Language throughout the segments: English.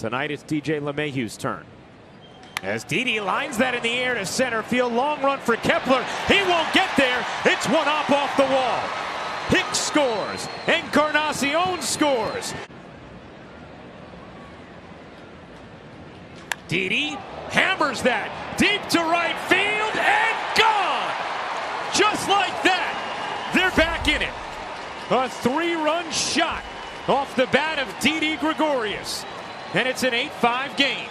Tonight it's DJ LeMahieu's turn. As Didi lines that in the air to center field, long run for Kepler. He won't get there. It's one up off the wall. Hicks scores. Encarnacion scores. Didi hammers that deep to right field and gone. Just like that, they're back in it. A three-run shot off the bat of Didi Gregorius, and it's an 8-5 game.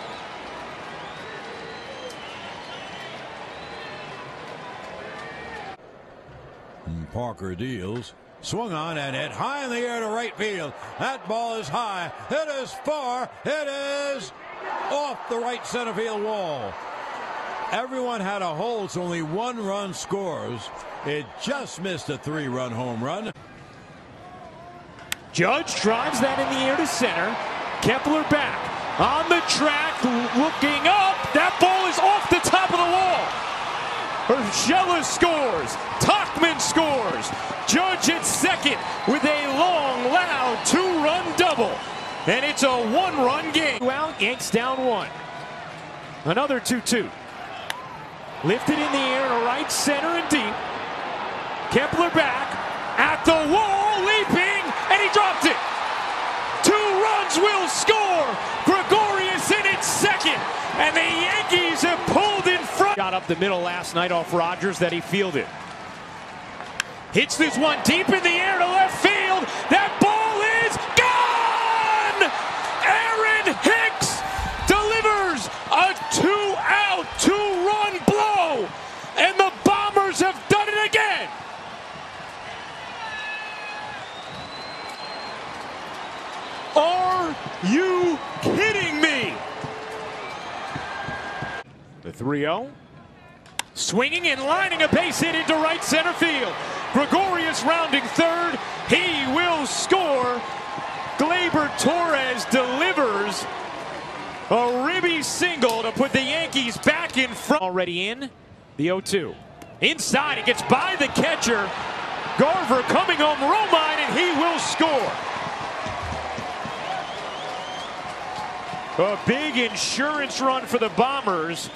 Parker deals, swung on and hit high in the air to right field. That ball is high, it is far, it is off the right center field wall. Everyone had a hold, so only one run scores. It just missed a three-run home run. Judge drives that in the air to center. Kepler back on the track, looking up. That ball is off the top of the wall. Urshela scores. Tuchman scores. Judge at second with a long, loud two-run double. And it's a one-run game. Out, Yanks down one. Another 2-2. Lifted in the air to right center and deep. Kepler back at the wall, leaping, and he dropped it. 2 runs will score. Gregorius in its second, and the Yankees have pulled in front. Got up the middle last night off Rogers that he fielded. Hits this one deep in the air to left field. That ball is gone. Aaron Hicks delivers a 2-out, 2-run blow, and the Bombers have done it again. Are you kidding me? The 3-0. Swinging and lining a base hit into right center field. Gregorius rounding third. He will score. Glaber Torres delivers a ribby single to put the Yankees back in front. Already in the 0-2. Inside, it gets by the catcher. Garver coming home, Romine, and he will score. A big insurance run for the Bombers.